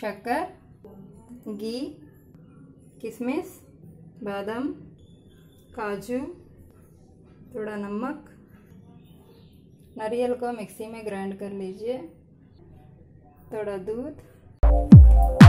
शक्कर, घी, किशमिश, बादाम, काजू, थोड़ा नमक। नारियल को मिक्सी में ग्राइंड कर लीजिए, थोड़ा दूध।